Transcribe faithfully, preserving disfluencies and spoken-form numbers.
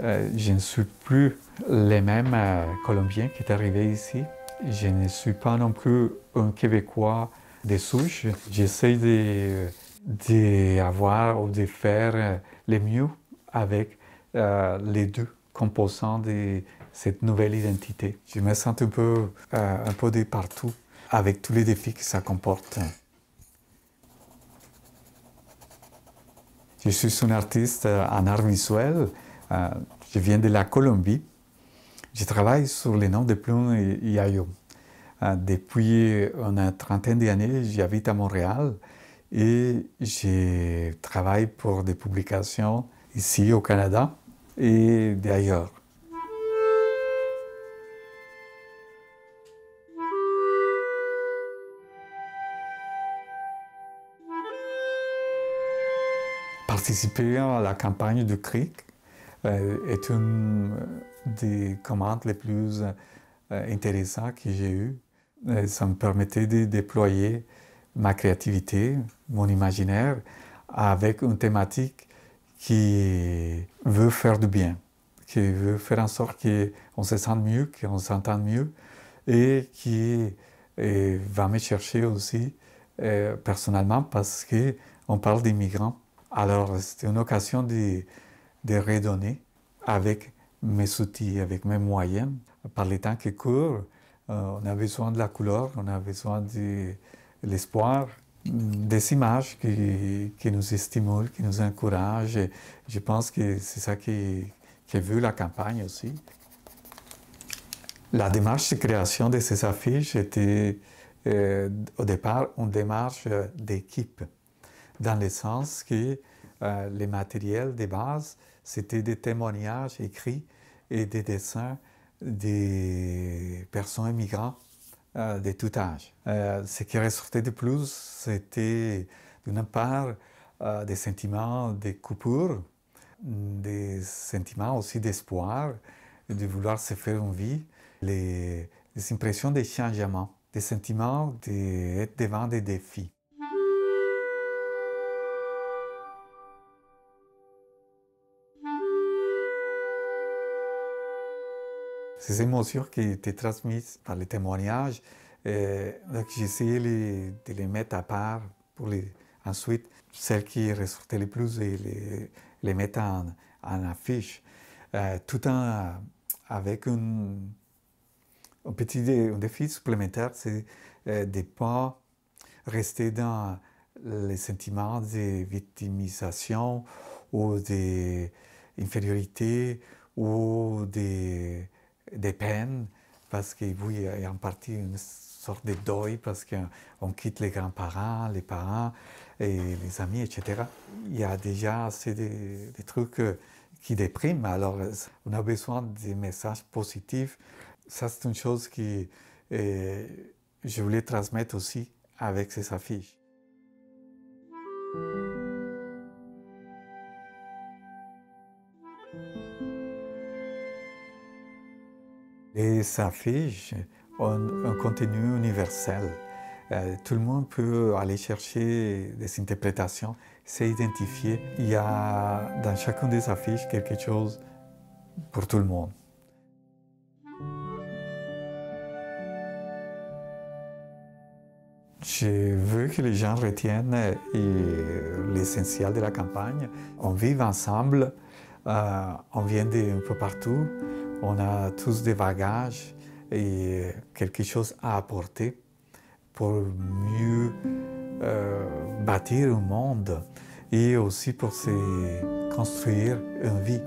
Euh, je ne suis plus le même euh, Colombien qui est arrivé ici. Je ne suis pas non plus un Québécois de souche. J'essaie de, de avoir ou de faire le mieux avec euh, les deux composants de cette nouvelle identité. Je me sens un peu, euh, un peu de partout, avec tous les défis que ça comporte. Je suis un artiste en art visuel. Euh, je viens de la Colombie. Je travaille sur les noms de plumes et Yayo. Euh, depuis une trentaine d'années, j'habite à Montréal et je travaille pour des publications ici au Canada et d'ailleurs. Participer à la campagne du C R I C est une des commandes les plus intéressantes que j'ai eues. Ça me permettait de déployer ma créativité, mon imaginaire, avec une thématique qui veut faire du bien, qui veut faire en sorte qu'on se sente mieux, qu'on s'entende mieux, et qui et va me chercher aussi euh, personnellement parce qu'on parle des migrants. Alors c'était une occasion de de redonner avec mes outils, avec mes moyens. Par les temps qui courent, euh, on a besoin de la couleur, on a besoin de l'espoir, des images qui, qui nous stimulent, qui nous encouragent. Et je pense que c'est ça qui, qui est vu la campagne aussi. La démarche de création de ces affiches était euh, au départ une démarche d'équipe, dans le sens que euh, les matériels de base, c'était des témoignages écrits et des dessins des personnes immigrantes euh, de tout âge. Euh, ce qui ressortait de plus, c'était d'une part euh, des sentiments de coupure, des sentiments aussi d'espoir, de vouloir se faire une vie, les, les impressions de changement, des sentiments d'être devant des défis. Ces émotions qui étaient transmises par les témoignages, euh, j'ai essayé les, de les mettre à part pour les, ensuite celles qui ressortaient le plus et les, les mettre en, en affiche, euh, tout en avec une, un petit dé, un défi supplémentaire, c'est euh, de ne pas rester dans les sentiments de victimisation ou d'infériorité ou des des peines, parce qu'il oui, y a en partie une sorte de deuil, parce qu'on quitte les grands-parents, les parents, et les amis, et cetera. Il y a déjà assez de, des trucs qui dépriment, alors on a besoin des messages positifs. Ça, c'est une chose que eh, je voulais transmettre aussi avec ces affiches. Les affiches ont un contenu universel. Euh, tout le monde peut aller chercher des interprétations, s'identifier. Il y a dans chacune des affiches quelque chose pour tout le monde. Je veux que les gens retiennent l'essentiel de la campagne. On vit ensemble, euh, on vient d'un peu partout. On a tous des bagages et quelque chose à apporter pour mieux euh, bâtir un monde et aussi pour se construire une vie.